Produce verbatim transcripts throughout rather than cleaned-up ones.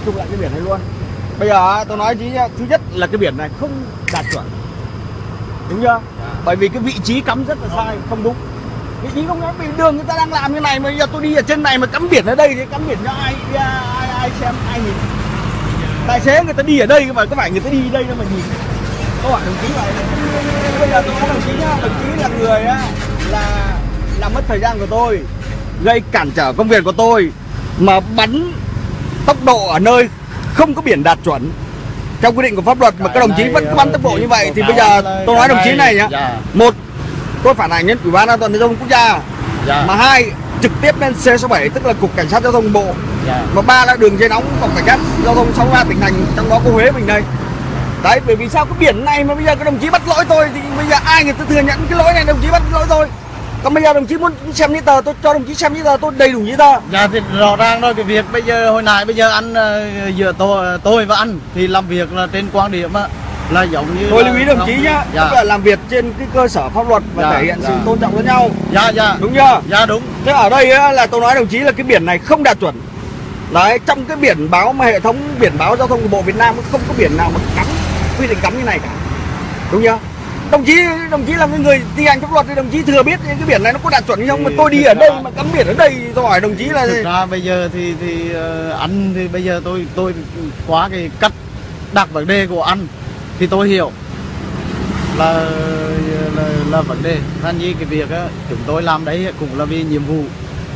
cái chung lại cái biển này luôn. Bây giờ tôi nói chí thứ nhất là cái biển này không đạt chuẩn, đúng chưa? Bởi vì cái vị trí cắm rất là sai, không đúng. Vị trí không nói, vì đường người ta đang làm như này mà giờ tôi đi ở trên này mà cắm biển ở đây thì cắm biển cho ai ai ai xem ai nhìn. Tài xế người ta đi ở đây mà các bạn người ta đi đây đâu mà nhìn. Các bạn đồng chí này, bây giờ tôi nói đồng chí nhá, đồng chí là người á là làm mất thời gian của tôi, gây cản trở công việc của tôi mà bắn tốc độ ở nơi không có biển đạt chuẩn trong quy định của pháp luật mà các đồng chí vẫn bắn tốc độ như vậy thì bây giờ tôi nói đồng chí này nhá, một tôi phản ảnh đến Ủy ban An toàn giao thông quốc gia, mà hai trực tiếp lên C sáu bảy tức là Cục Cảnh sát Giao thông Bộ, mà ba là đường dây nóng Cục Cảnh sát Giao thông sáu mươi ba tỉnh thành trong đó có Huế mình đây. Đấy, bởi vì sao cái biển này mà bây giờ các đồng chí bắt lỗi tôi thì bây giờ ai người ta thừa nhận cái lỗi này đồng chí bắt lỗi tôi. Còn bây giờ đồng chí muốn xem giấy tờ, tôi cho đồng chí xem giấy tờ, tôi đầy đủ giấy tờ. Dạ thì rõ ràng rồi, cái việc bây giờ hồi nãy bây giờ anh uh, giữa tôi, tôi và anh thì làm việc là trên quan điểm á, là giống như tôi lưu ý đồng, đồng chí nhá, dạ. Tức là làm việc trên cái cơ sở pháp luật và dạ, thể hiện dạ. sự tôn trọng lẫn nhau. Dạ dạ. Đúng chưa? Dạ đúng. Thế ở đây á, là tôi nói đồng chí là cái biển này không đạt chuẩn. Đấy, trong cái biển báo mà hệ thống biển báo giao thông của Bộ Việt Nam không có biển nào mà cắm quy định cắm như này cả. Đúng chưa? Đồng chí đồng chí là cái người thi hành pháp luật thì đồng chí thừa biết cái biển này nó có đạt chuẩn không, mà tôi đi ở đây mà cắm biển ở đây tôi hỏi đồng chí là thực ra bây giờ thì thì anh thì bây giờ tôi tôi quá cái cách đặt vấn đề của anh thì tôi hiểu là là, là vấn đề thanh như cái việc đó, chúng tôi làm đấy cũng là vì nhiệm vụ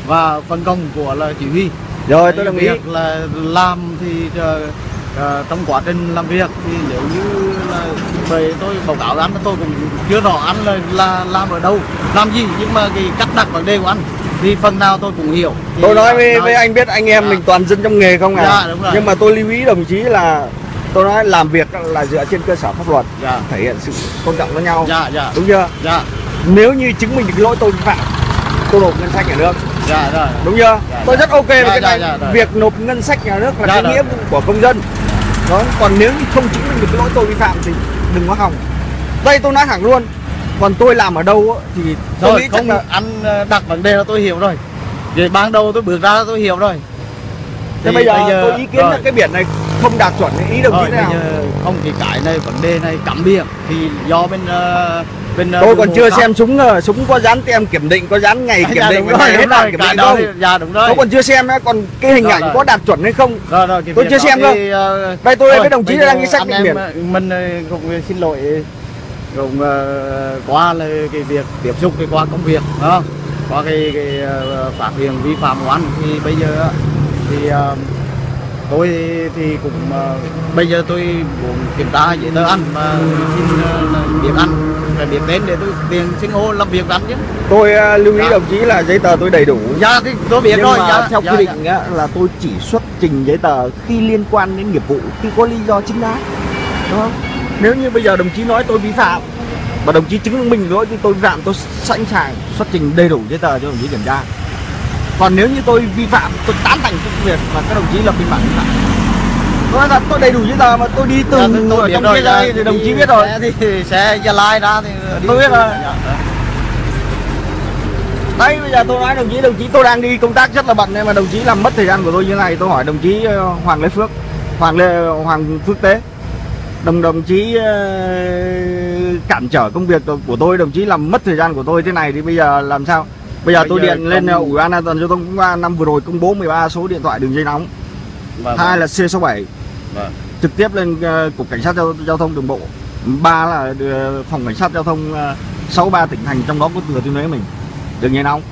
và phân công của là chỉ huy rồi. Tôi đồng ý là làm thì À, trong quá trình làm việc thì nếu như là về tôi báo cáo anh tôi cũng chưa rõ anh là, là làm ở đâu làm gì, nhưng mà cái cách đặt vấn đề của anh thì phần nào tôi cũng hiểu. Thì tôi nói với, nói với anh biết anh em à. mình toàn dân trong nghề không à, dạ, đúng rồi. Nhưng mà tôi lưu ý đồng chí là tôi nói làm việc là dựa trên cơ sở pháp luật, dạ. thể hiện sự tôn trọng lẫn nhau, dạ, dạ. đúng chưa? Dạ. Nếu như chứng minh được lỗi tôi vi phạm, tôi nộp ngân sách nhà nước. Dạ, dạ. Đúng chưa? Dạ, tôi dạ. rất ok dạ, với cái dạ, này. Dạ, dạ. Việc nộp ngân sách nhà nước là dạ, cái nghĩa dạ. của công dân. Đó, còn nếu không chứng minh được cái lỗi tôi vi phạm thì đừng có hòng. Đây tôi nói thẳng luôn. Còn tôi làm ở đâu thì tôi rồi, nghĩ không, chắc là anh đặt vấn đề là tôi hiểu rồi. Về ban đầu tôi bước ra tôi hiểu rồi. Thế bây giờ, bây giờ tôi ý kiến rồi. là cái biển này không đạt chuẩn, ý đồng chí thế nào? Không, thì cái này vấn đề này cắm biển thì do bên uh, bên tôi uh, còn chưa cắm. xem súng uh, súng có dán tem kiểm định, có dán ngày kiểm định, có hết hạn kiểm định đâu. Dạ đúng rồi. Tôi còn chưa xem nữa, còn cái hình rồi, ảnh rồi. có đạt chuẩn hay không? Rồi, rồi, tôi chưa xem đâu. Uh, Đây tôi với đồng chí đang ghi sách biển. Mình cũng xin lỗi cũng uh, qua là cái việc tiếp xúc cái qua công việc, đó. Qua cái, cái uh, phát hiện vi phạm của anh thì bây giờ thì uh, tôi thì cũng uh, bây giờ tôi muốn kiểm tra giấy tờ anh mà xin uh, điểm anh phải điểm đến để tôi tiền xin ô làm việc anh chứ. Tôi uh, lưu ý dạ. đồng chí là giấy tờ tôi đầy đủ. Dạ thì tôi biết nhưng rồi. Mà dạ, theo dạ, quy định dạ. á, là tôi chỉ xuất trình giấy tờ khi liên quan đến nghiệp vụ, khi có lý do chính đáng, đúng không? Nếu như bây giờ đồng chí nói tôi vi phạm và đồng chí chứng minh lỗi thì tôi vi phạm, tôi sẵn sàng xuất trình đầy đủ giấy tờ cho đồng chí kiểm tra. Còn nếu như tôi vi phạm, tôi tán thành cái việc mà các đồng chí lập biên bản vi phạm. Tôi nói là tôi đầy đủ giấy tờ mà tôi đi từng tôi ở trong cái đây thì đồng chí biết rồi. Thì xe Gia Lai ra thì tôi biết rồi. Đấy bây giờ tôi nói đồng chí, đồng chí tôi đang đi công tác rất là bận nên mà đồng chí làm mất thời gian của tôi như này. Tôi hỏi đồng chí Hoàng Lê Phước, Hoàng Lê Hoàng Phước Tế, đồng đồng chí cản trở công việc của tôi, đồng chí làm mất thời gian của tôi thế này thì bây giờ làm sao? Bây giờ bây tôi giờ điện lên Ủy ban An toàn giao thông quốc gia năm vừa rồi công bố mười ba số điện thoại đường dây nóng, vâng, hai vâng. là C sáu bảy, vâng. trực tiếp lên uh, Cục Cảnh sát giao, giao thông đường bộ, ba là uh, phòng cảnh sát giao thông uh, sáu mươi ba tỉnh thành trong đó có Thừa Thiên Huế mình, đường dây nóng.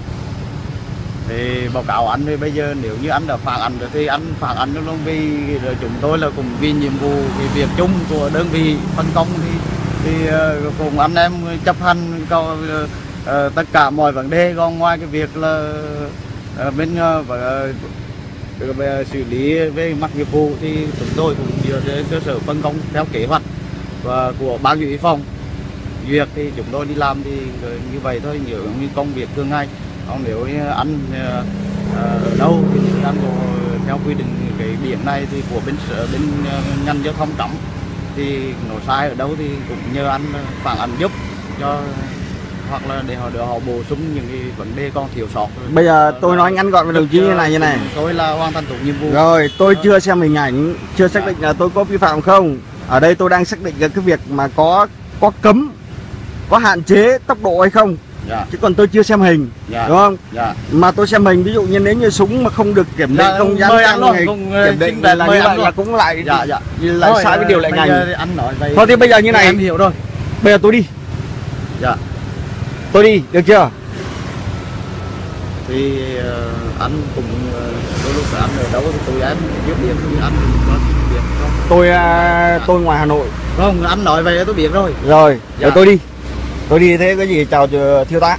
Thì báo cáo anh thì bây giờ nếu như anh đã phản ảnh thì anh phản ảnh luôn, vì chúng tôi là cùng vì nhiệm vụ cái việc chung của đơn vị phân công thì, thì uh, cùng anh em chấp hành câu uh, À, tất cả mọi vấn đề, còn ngoài cái việc là à, bên à, xử lý về mặt nghiệp vụ thì chúng tôi cũng dựa trên cơ sở phân công theo kế hoạch và của ban dự phòng. Việc thì chúng tôi đi làm thì như vậy thôi, nhiều như công việc thường ngày. Còn nếu anh à, ở đâu thì anh theo quy định cái biển này thì của bên sở bên ngành giao thông cấm thì nó sai ở đâu thì cũng nhờ anh phản ảnh giúp cho hoặc là để họ đưa họ bổ sung những cái vấn đề còn thiếu sót. Bây giờ tôi nói ngắn gọn với đồng chí như này như này. Tôi là hoàn thành tốt nhiệm vụ. Rồi, tôi chưa xem hình ảnh, chưa xác định là tôi có vi phạm không. Ở đây tôi đang xác định cái việc mà có có cấm, có hạn chế tốc độ hay không. Yeah. Chứ còn tôi chưa xem hình, yeah. Đúng không? Yeah. Mà tôi xem hình, ví dụ như nếu như súng mà không được kiểm định, yeah, không dán căng này, kiểm định là, là như vậy là cũng lại yeah, yeah. Là thôi, sai với điều lệ ngành. Thôi thì bây giờ như này, em hiểu rồi. Bây giờ tôi đi, yeah. Tôi đi được chưa? Thì uh, anh cũng đôi lúc anh ở đâu thì tôi anh giúp điểm thì anh có biết không? Tôi uh, à. Tôi ngoài Hà Nội. Không, anh nói về tôi biết rồi. Rồi, giờ yeah. Tôi đi. Tôi đi thế cái gì chào thiếu tá.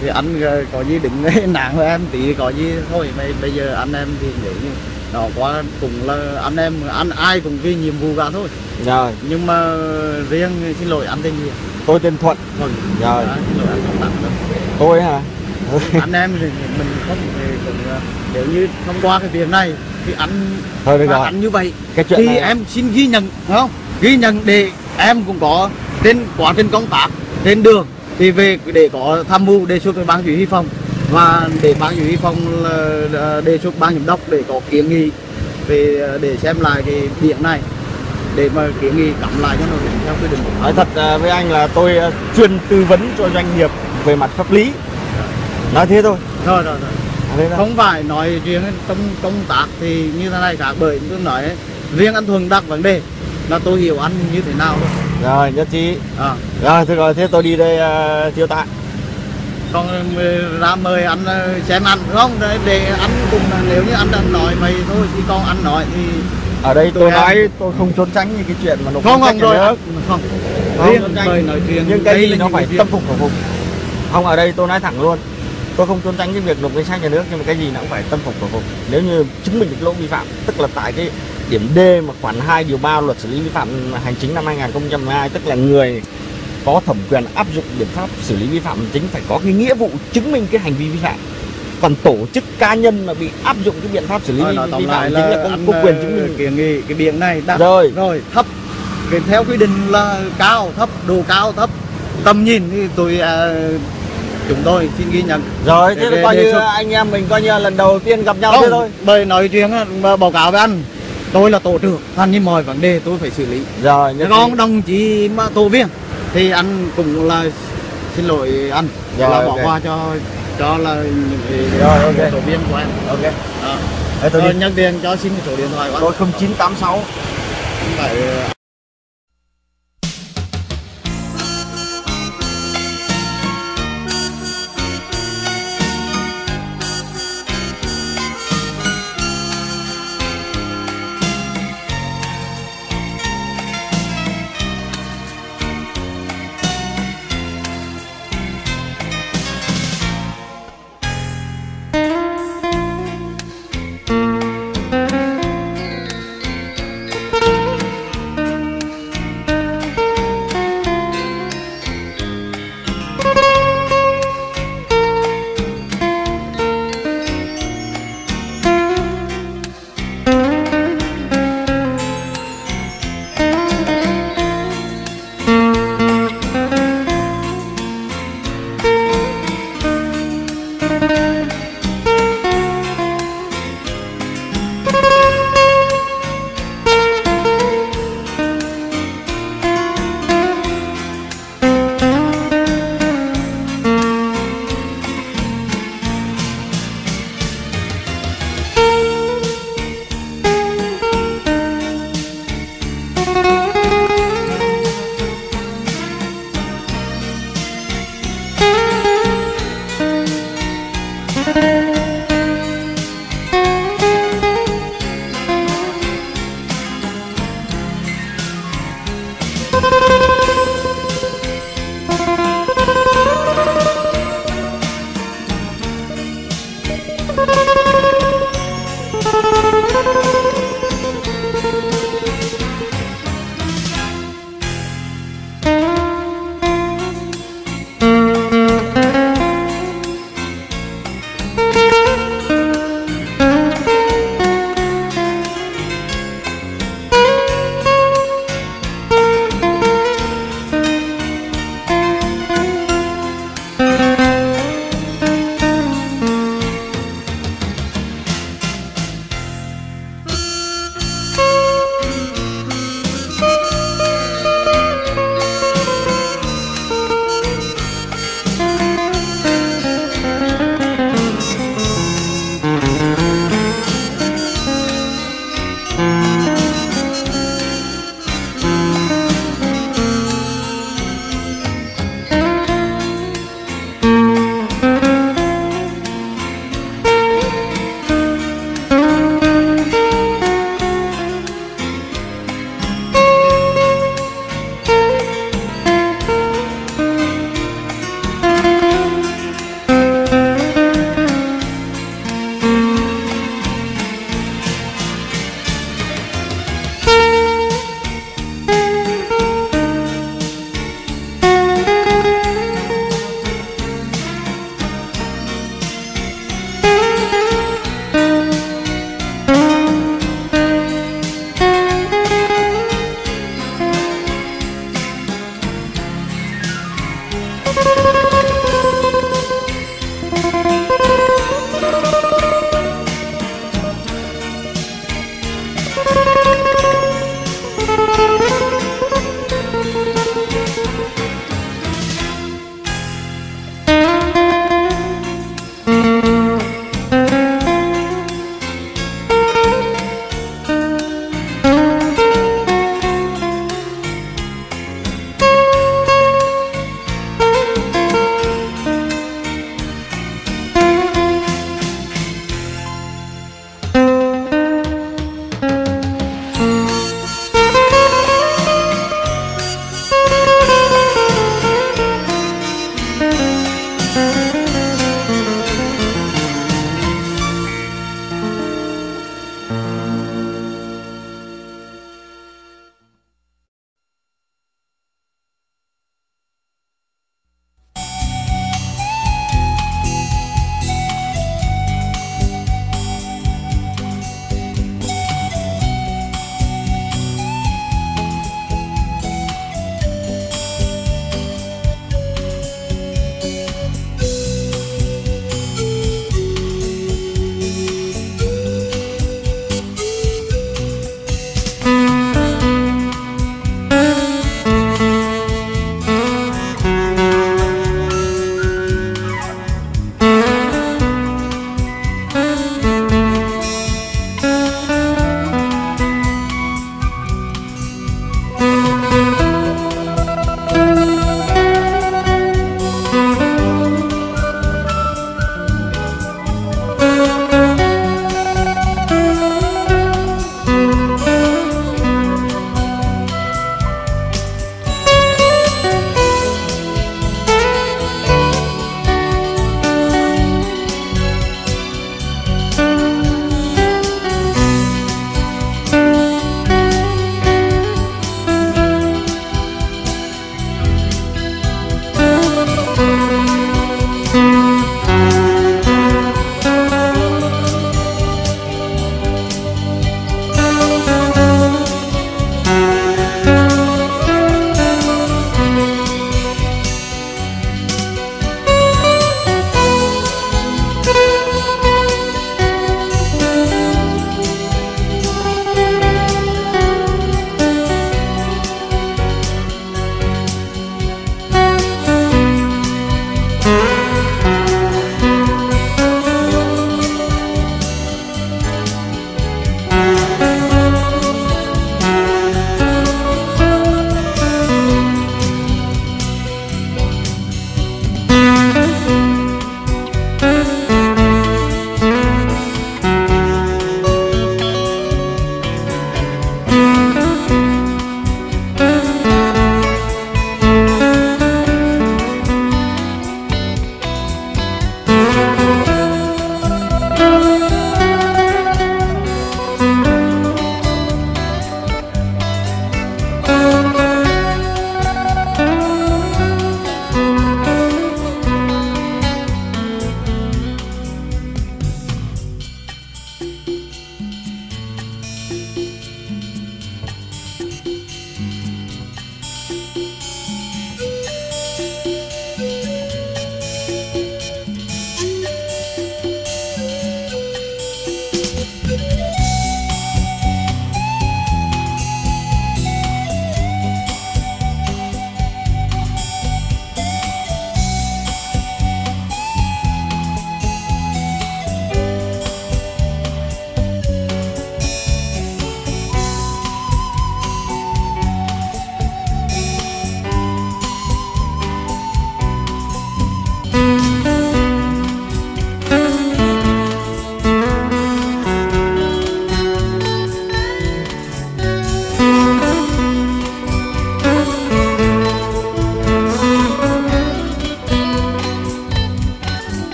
Thì anh có gì đừng nản với em tí, có gì thôi mày, bây giờ anh em thì nghĩ nó quá cùng là anh em anh ai cũng cái nhiệm vụ cả thôi. Rồi. Nhưng mà riêng xin lỗi anh tên gì? Tôi tên Thuận. Rồi. Rồi. À, xin lỗi anh không tặng đâu. Tôi hả? Anh em thì mình không cũng nếu như thông qua cái việc này thì anh thôi được rồi. Anh như vậy cái chuyện thì này em xin ghi nhận không? Ghi nhận để em cũng có trên quá trình công tác trên đường thì về để có tham mưu đề xuất với ban chỉ huy phòng và để ban chỉ huy phòng đề xuất ban giám đốc để có kiến nghị về để xem lại cái điểm này để mà kiến nghị cắm lại cho nó đúng theo quy định. Nói thật với anh là tôi chuyên tư vấn cho doanh nghiệp về mặt pháp lý, nói thế thôi. Rồi rồi rồi. Không phải nói riêng trong công tác thì như thế này cả, bởi tôi nói riêng anh Thuận đặt vấn đề là tôi hiểu anh như thế nào thôi. Rồi nhất trí à. Rồi thôi rồi, thế tôi đi đây uh, thiếu tá. Còn ra mời anh xem anh không? Để, để anh cùng nếu như anh đang nói mày thôi thì con anh nói thì ở đây tôi, tôi nói em... tôi không trốn tránh những cái chuyện mà nó không không rồi anh... không riêng không, mời nói chuyện nhưng cái gì nó phải tâm phục khẩu phục. Không, ở đây tôi nói thẳng luôn, tôi không trốn tránh cái việc nộp ngân sách nhà nước nhưng mà cái gì nó cũng phải tâm phục khẩu phục. Nếu như chứng minh được lỗi vi phạm, tức là tại cái điểm D mà khoản hai điều ba luật xử lý vi phạm hành chính năm hai nghìn không trăm mười hai, tức là người có thẩm quyền áp dụng biện pháp xử lý vi phạm hành chính phải có cái nghĩa vụ chứng minh cái hành vi vi phạm. Còn tổ chức cá nhân mà bị áp dụng cái biện pháp xử lý vi phạm hành chính là không có quyền chứng minh. Kiến nghị cái biện này đã rồi rồi thấp theo quy định là cao thấp, độ cao thấp, tầm nhìn thì tôi uh, chúng tôi xin ghi nhận. Rồi thế là coi như anh em mình coi như lần đầu tiên gặp nhau thế thôi. Bởi nói chuyện báo cáo với anh, tôi là tổ trưởng, anh như mọi vấn đề tôi phải xử lý. Rồi, còn đồng chí mà tổ viên thì anh cũng là xin lỗi anh, rồi, là bỏ okay. qua cho cho là những rồi, okay. tổ viên của anh. Ok. À. Tôi nhân viên cho xin số điện thoại của anh. Tôi không chín tám sáu.